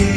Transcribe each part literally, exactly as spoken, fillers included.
Dai na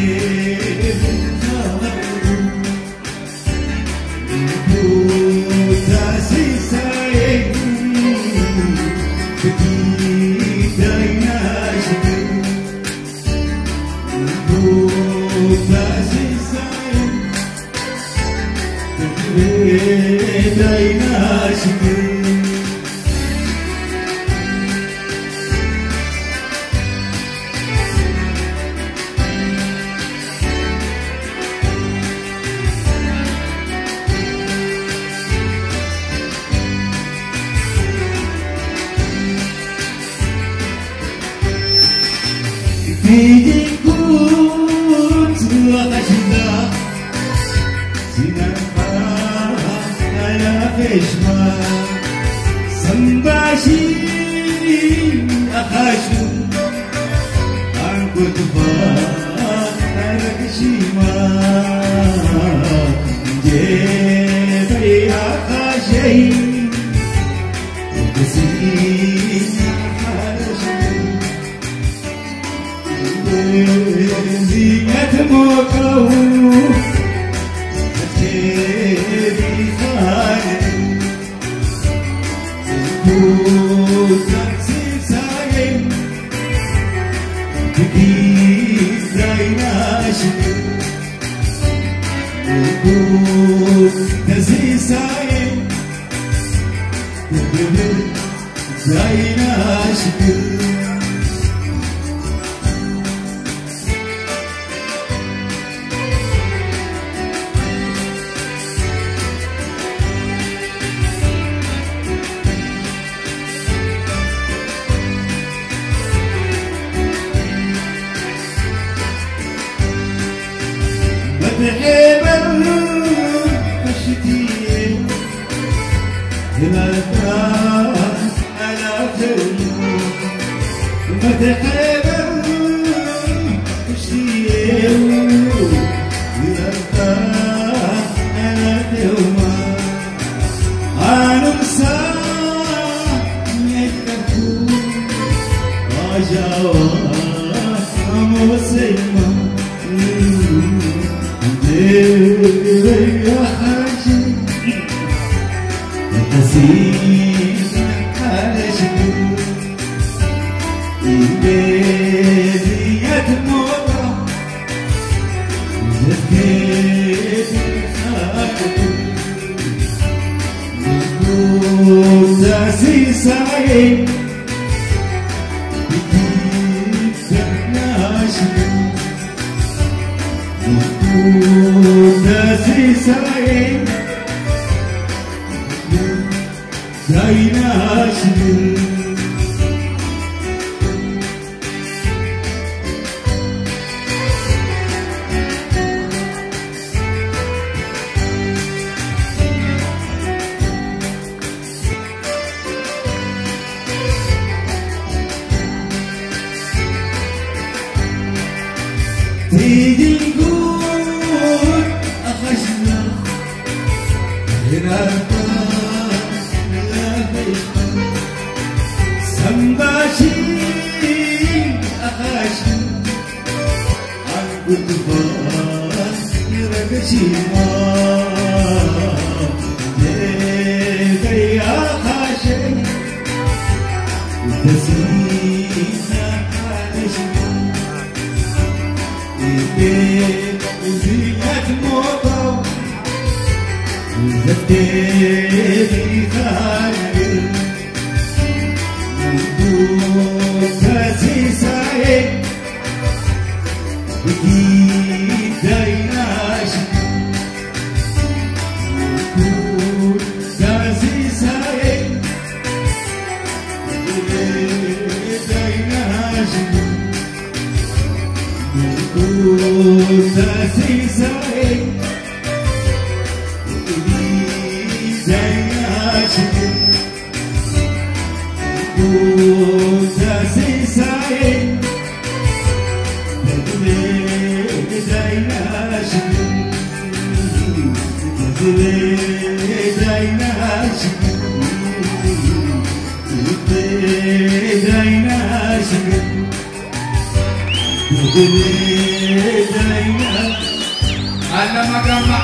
Anna Magama